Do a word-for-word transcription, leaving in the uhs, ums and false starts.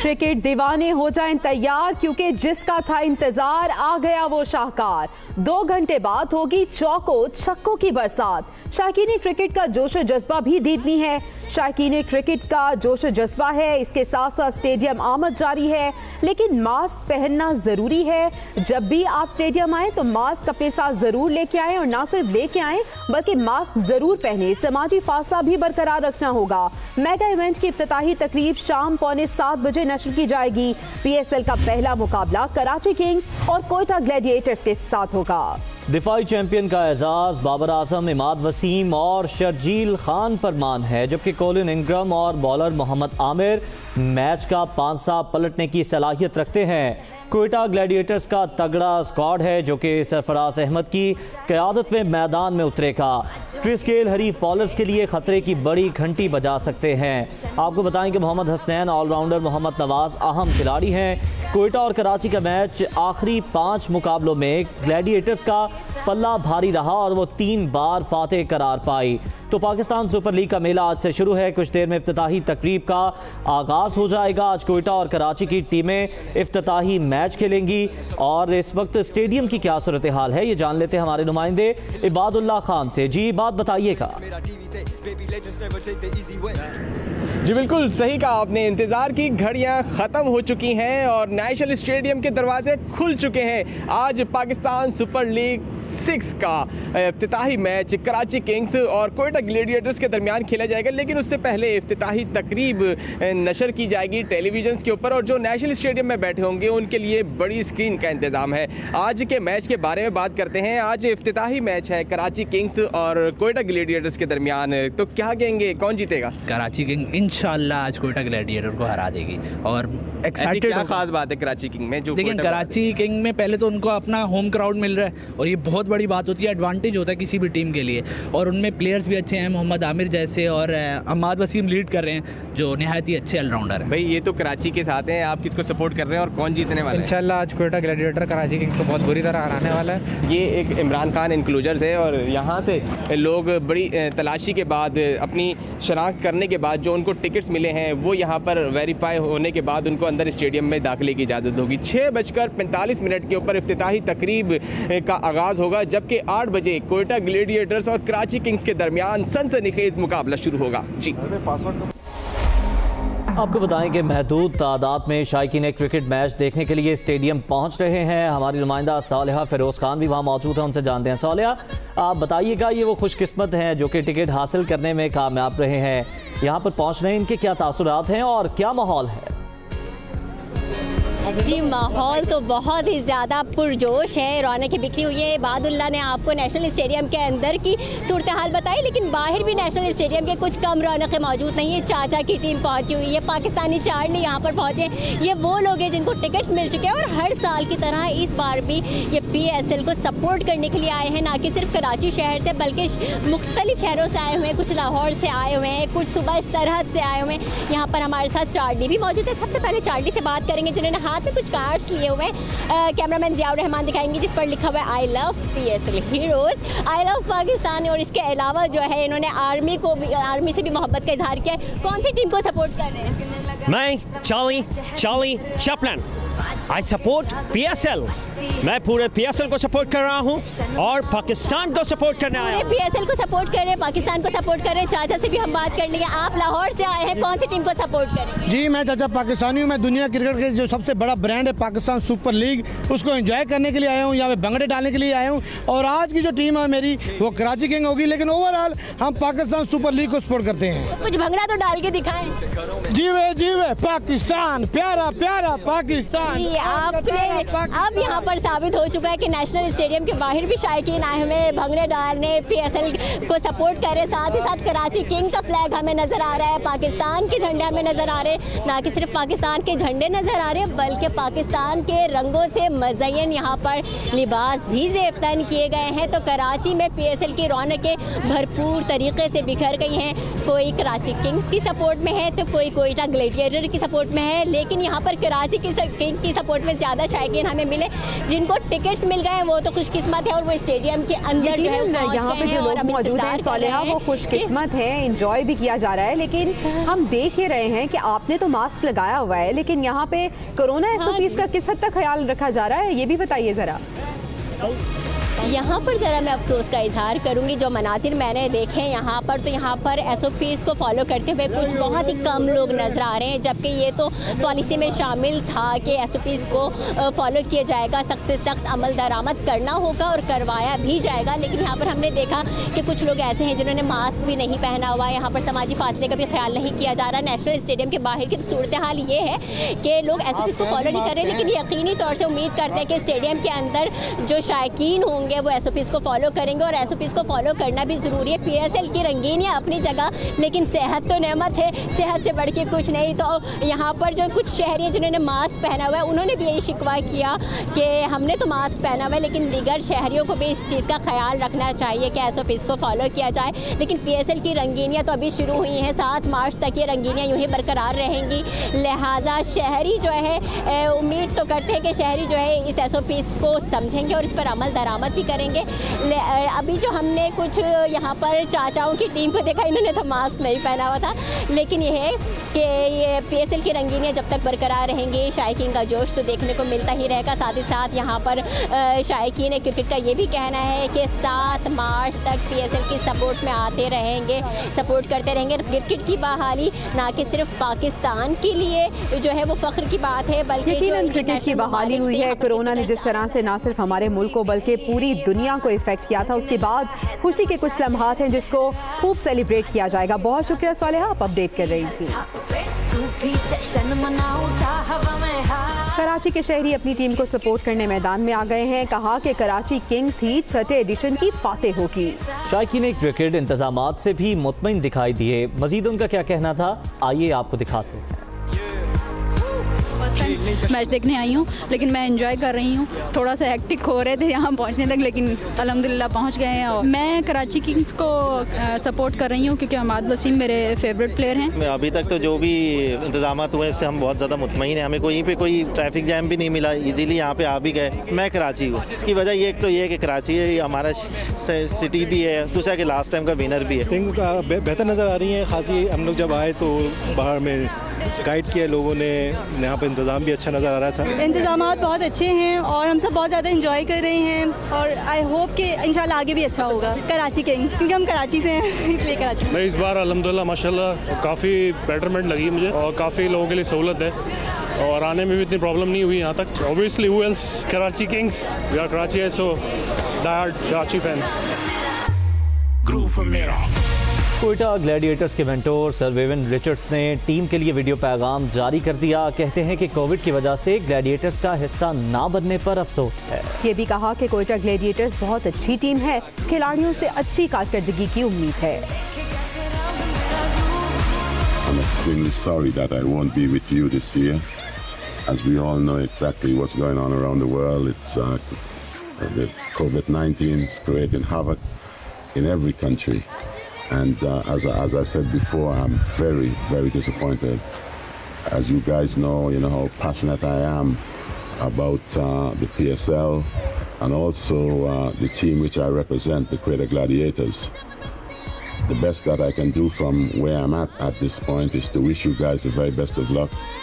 Cricket दीवाने हो जाएं तैयार, क्योंकि जिसका था इंतजार आ गया वो शाहकार। दो घंटे बाद होगी चौकों छक्कों की बरसात। शायकीन क्रिकेट का जोश और जज्बा भी दीदनी है। शायकीन क्रिकेट का जोश और जज्बा है, इसके साथ साथ स्टेडियम आमद जारी है, लेकिन मास्क पहनना ज़रूरी है। जब भी आप स्टेडियम आएँ तो मास्क अपने साथ ज़रूर लेके आएँ, और ना सिर्फ लेके आएँ बल्कि मास्क ज़रूर पहने। समाजी फासला भी बरकरार रखना होगा। मेगा इवेंट की इफ्तिताही तकरीब शाम पौने सात बजे नशर की जाएगी। पीएसएल का पहला मुकाबला कराची किंग्स और क्वेटा ग्लैडिएटर्स के साथ होगा। दिफाई चैंपियन का एजाज बाबर आजम, इमाद वसीम और शर्जील खान पर मान है, जबकि कोलिन इंग्रम और बॉलर मोहम्मद आमिर मैच का पांसा पलटने की सलाहियत रखते हैं। क्वेटा ग्लैडिएटर्स का तगड़ा स्क्वाड है जो कि सरफराज अहमद की क़यादत में मैदान में उतरेगा। ट्रिस्केल हरीफ बॉलर्स के लिए खतरे की बड़ी घंटी बजा सकते हैं। आपको बताएं कि मोहम्मद हसनैन ऑलराउंडर, मोहम्मद नवाज अहम खिलाड़ी हैं। क्वेटा और कराची का मैच आखिरी पाँच मुकाबलों में ग्लैडिएटर्स का पल्ला भारी रहा और वो तीन बार फातह करार पाई। तो पाकिस्तान सुपर लीग का मेला आज से शुरू है। कुछ देर में इफ्तिताही तकरीब का आगाज़ हो जाएगा। आज क्वेटा और कराची की टीमें इफ्तिताही मैच खेलेंगी, और इस वक्त स्टेडियम की क्या सूरत हाल है ये जान लेते हैं हमारे नुमाइंदे इबादुल्लाह खान से। जी बात बताइएगा। जी बिल्कुल सही कहा आपने, इंतज़ार की घड़ियां ख़त्म हो चुकी हैं और नेशनल स्टेडियम के दरवाजे खुल चुके हैं। आज पाकिस्तान सुपर लीग सिक्स का इफ्तिताही मैच कराची किंग्स और क्वेटा ग्लैडिएटर्स के दरमियान खेला जाएगा, लेकिन उससे पहले इफ्तिताही तकरीब नशर की जाएगी टेलीविजन के ऊपर, और जो नेशनल स्टेडियम में बैठे होंगे उनके लिए बड़ी स्क्रीन का इंतज़ाम है। आज के मैच के बारे में बात करते हैं। आज इफ्तिताही मैच है कराची किंग्स और क्वेटा ग्लैडिएटर्स के दरमियान, तो क्या कहेंगे कौन जीतेगा? कराची किंग इंशाल्लाह आज क्वेटा ग्लैडिएटर को हरा देगी। और एक्साइटेड क्या खास बात है कराची किंग में जो लेकिन कराची किंग में पहले तो उनको अपना होम क्राउड मिल रहा है, और ये बहुत बड़ी बात होती है, एडवांटेज होता है किसी भी टीम के लिए। और उनमें प्लेयर्स भी अच्छे हैं, मोहम्मद आमिर जैसे और इमाद वसीम लीड कर रहे हैं जो नहायत ही अच्छे ऑलराउंडर हैं। भाई ये तो कराची के साथ हैं, आप किसको सपोर्ट कर रहे हैं और कौन जीतने वाला है? इंशाल्लाह आज क्वेटा ग्लैडिएटर कराची किंग्स को बहुत बुरी तरह हराने वाला है। ये एक इमरान खान इंक्लूजर्स है, और यहाँ से लोग बड़ी तलाशी के बाद अपनी शनाख्त करने के बाद जो उनको टिकट्स मिले हैं वो यहाँ पर वेरीफाई होने के बाद उनको अंदर स्टेडियम में दाखिले की इजाज़त होगी। छः बजकर पैंतालीस मिनट के ऊपर इफ्तिताही तकरीब का आगाज़ होगा, जबकि आठ बजे क्वेटा ग्लैडिएटर्स और कराची किंग्स के दरमियान सनसनीखेज मुकाबला शुरू होगा। जी आपको बताएं कि महदूद तादाद में शायकीन क्रिकेट मैच देखने के लिए स्टेडियम पहुँच रहे हैं। हमारी नुमाइंदा सालेहा फिरोज खान भी वहाँ मौजूद हैं, उनसे जानते हैं। सालेहा आप बताइएगा, ये वो खुशकिस्मत हैं जो कि टिकट हासिल करने में कामयाब रहे हैं, यहाँ पर पहुँच रहे हैं, इनके क्या तासुरात हैं और क्या माहौल है? जी माहौल तो बहुत ही ज़्यादा पुरजोश है, रौनक बिखरी हुई है। इबादुल्लाह ने आपको नेशनल स्टेडियम के अंदर की सूरत हाल बताई, लेकिन बाहर भी नेशनल स्टेडियम के कुछ कम रौनक मौजूद नहीं है। चाचा की टीम पहुंची हुई है, पाकिस्तानी चार्ली यहाँ पर पहुंचे। ये वो लोग हैं जिनको टिकट्स मिल चुके हैं, और हर साल की तरह इस बार भी ये पी एस एल को सपोर्ट करने के लिए आए हैं। ना कि सिर्फ कराची शहर से बल्कि मुख्तलिफ शहरों से आए हुए हैं, कुछ लाहौर से आए हुए हैं, कुछ सुबह सरहद से आए हुए हैं। यहाँ पर हमारे साथ चार्ली भी मौजूद है। सबसे पहले चार्ली से बात करेंगे जिन्होंने हाथ में कुछ कार्ड्स लिए हुए हैं। कैमरामैन ज़ियाउर रहमान दिखाएंगे जिस पर लिखा हुआ है I love PSL heroes, I love Pakistan, और इसके अलावा जो है इन्होंने आर्मी को भी, आर्मी से भी मोहब्बत का इजहार किया है। कौन सी टीम को सपोर्ट कर रहे हैं? मैं Charlie Charlie Chaplin I support PSL. मैं पूरे पीएसएल को सपोर्ट कर रहा हूँ और पाकिस्तान को सपोर्ट करने आया हूँ। पीएसएल को सपोर्ट कर रहे हैं, पाकिस्तान को सपोर्ट कर रहे हैं। चाचा से भी हम बात कर लेंगे। आप लाहौर से आए हैं, कौन सी टीम को सपोर्ट करें? जी मैं चाचा पाकिस्तानी हूँ। मैं दुनिया क्रिकेट के जो सबसे बड़ा ब्रांड है पाकिस्तान सुपर लीग, उसको एंजॉय करने के लिए आया हूँ, यहाँ पे भंगड़े डालने के लिए आया हूँ। और आज की जो टीम है मेरी वो कराची किंग होगी, लेकिन ओवरऑल हम पाकिस्तान सुपर लीग को सपोर्ट करते हैं। कुछ भंगड़ा तो डाल के दिखाएं। जी वे जी वे पाकिस्तान प्यारा प्यारा पाकिस्तान। आपने अब यहाँ पर साबित हो चुका है कि नेशनल स्टेडियम के बाहर भी शायकीन आए हमें भंगड़े डालने, पीएसएल को सपोर्ट कर रहे, साथ ही साथ कराची किंग का फ्लैग हमें नजर आ रहा है, पाकिस्तान के झंडे हमें नजर आ रहे हैं। ना कि सिर्फ पाकिस्तान के झंडे नजर आ रहे बल्कि पाकिस्तान के रंगों से मज़यन यहाँ पर लिबास भी ज़ेबतन किए गए हैं। तो कराची में पीएसएल की रौनकें भरपूर तरीके से बिखर गई हैं। कोई कराची किंग्स की सपोर्ट में है तो कोई क्वेटा ग्लैडिएटर की सपोर्ट में है, लेकिन यहाँ पर कराची की की सपोर्ट में ज़्यादा शायकीन हमें मिले। जिनको टिकट्स मिल गए हैं वो तो खुशकिस्मत है और वो स्टेडियम के अंदर जो है यहाँ पे जो लोग मौजूद हैं सालेहा वो खुशकिस्मत है, इंजॉय भी किया जा रहा है। लेकिन हम देख ही रहे हैं कि आपने तो मास्क लगाया हुआ है लेकिन यहाँ पे कोरोना एस ओ पी का किस हद तक ख्याल रखा जा रहा है, ये भी बताइए ज़रा। यहाँ पर ज़रा मैं अफसोस का इजहार करूँगी, जो मनाजिर मैंने देखे यहाँ पर तो यहाँ पर एस ओ पीज़ को फॉलो करते हुए कुछ बहुत ही कम लोग नज़र आ रहे हैं, जबकि ये तो पॉलिसी में शामिल था कि एस ओ पीज़ को फॉलो किया जाएगा, सख्त से सख्त अमल दरामद करना होगा और करवाया भी जाएगा। लेकिन यहाँ पर हमने देखा कि कुछ लोग ऐसे हैं जिन्होंने मास्क भी नहीं पहना हुआ है, यहाँ पर सामाजिक फासले का भी ख्याल नहीं किया जा रहा। नेशनल स्टेडियम के बाहर की सूरत हाल ये है कि लोग एस ओ पीज़ को फॉलो नहीं कर रहे, लेकिन यकीनी तौर से उम्मीद करते हैं कि स्टेडियम के अंदर जो शायकीन होंगे वो एस ओ पीज़ को फॉलो करेंगे और एस ओ पीज़ को फॉलो करना भी ज़रूरी है। पी एस एल की रंगीन है अपनी जगह लेकिन सेहत तो नेमत है, सेहत से बढ़ के कुछ नहीं। तो यहाँ पर जो कुछ शहरी हैं जिन्होंने मास्क पहना हुआ है उन्होंने भी यही शिकवा किया कि हमने तो मास्क पहना हुआ है, लेकिन दीगर शहरियों को भी इस चीज़ का ख्याल रखना चाहिए कि एस ओ पीज़ को फॉलो किया जाए। लेकिन पी एस एल की रंगीनियाँ तो अभी शुरू हुई हैं, सात मार्च तक ये रंगीनियाँ यूँ ही बरकरार रहेंगी। लिहाजा शहरी जो है उम्मीद तो करते हैं कि शहरी जो है इस एस ओ पी को समझेंगे और इस पर अमल दरामद करेंगे। अभी जो हमने कुछ यहाँ पर चाचाओं की टीम को देखा, इन्होंने तो मास्क नहीं पहना हुआ था, लेकिन यह है कि ये पी एस एल की रंगीनियाँ जब तक बरकरार रहेंगी शायकीन का जोश तो देखने को मिलता ही रहेगा। साथ ही साथ यहाँ पर शायकीन क्रिकेट का ये भी कहना है कि सात मार्च तक पी एस एल की सपोर्ट में आते रहेंगे, सपोर्ट करते रहेंगे। क्रिकेट की बहाली ना कि सिर्फ पाकिस्तान के लिए जो है वो फ़ख्र की बात है, बल्कि क्रिकेट की बहाली हुई है। कोरोना ने जिस तरह से ना सिर्फ हमारे मुल्क को बल्कि पूरी दुनिया को इफेक्ट किया था, उसके बाद खुशी के कुछ लम्हात हैं जिसको खूब सेलिब्रेट किया जाएगा। बहुत शुक्रिया सालेहा, आप अपडेट कर रही थी। कराची के शहरी अपनी टीम को सपोर्ट करने मैदान में आ गए हैं, कहा कि कराची किंग्स ही छठे एडिशन की फातेह होगी। शायकीन ने क्रिकेट इंतजाम से भी मुतमईन दिखाई दिए, मजीद उनका क्या कहना था आइए आपको दिखाते हैं। मैच देखने आई हूँ लेकिन मैं एंजॉय कर रही हूँ, थोड़ा सा हेक्टिक हो रहे थे यहाँ पहुँचने तक लेकिन अल्हम्दुलिल्लाह पहुँच गए हैं। और मैं कराची किंग्स को सपोर्ट कर रही हूँ क्योंकि इमाद वसीम मेरे फेवरेट प्लेयर हैं। अभी तक तो जो भी इंतजाम हुए उससे हम बहुत ज़्यादा मुतमईन हैं, हमें कोई पे कोई ट्रैफिक जैम भी नहीं मिला, इजीली यहाँ पे आ भी गए। मैं कराची हूँ, इसकी वजह ये तो ये है कि कराची है, हमारा सिटी भी है, दूसरा कि लास्ट टाइम का विनर भी है। बेहतर नज़र आ रही है, खासी हम लोग जब आए तो बाहर में गाइड किया लोगों ने, यहाँ पर इंतज़ाम भी अच्छा नज़र आ रहा था। इंतजाम बहुत अच्छे हैं और हम सब बहुत ज़्यादा इंजॉय कर रहे हैं और आई होप कि इंशाल्लाह आगे भी अच्छा होगा। कराची किंग्स क्योंकि हम कराची से हैं इसलिए कराची। मैं इस बार अल्हम्दुलिल्लाह माशाल्लाह काफ़ी बेटरमेंट लगी मुझे और काफ़ी लोगों के लिए सहूलत है और आने में भी इतनी प्रॉब्लम नहीं हुई यहाँ तक। Obviously who else Karachi Kings, we are Karachi है so diehard Karachi fan. Quetta Gladiators के मेंटोर सर विवियन रिचर्ड्स ने टीम के लिए वीडियो पैगाम जारी कर दिया, कहते हैं कि कोविड की वजह से ग्लैडिएटर्स का हिस्सा ना बनने पर अफसोस है। ये भी कहा कि क्वेटा ग्लैडिएटर्स बहुत अच्छी टीम है, खिलाड़ियों से अच्छी कारकर्दगी की उम्मीद है। And uh, as, as I said before, I'm very, very disappointed. As you guys know, you know how passionate I am about uh, the P S L and also uh, the team which I represent, the Quetta Gladiators. The best that I can do from where I'm at at this point is to wish you guys the very best of luck.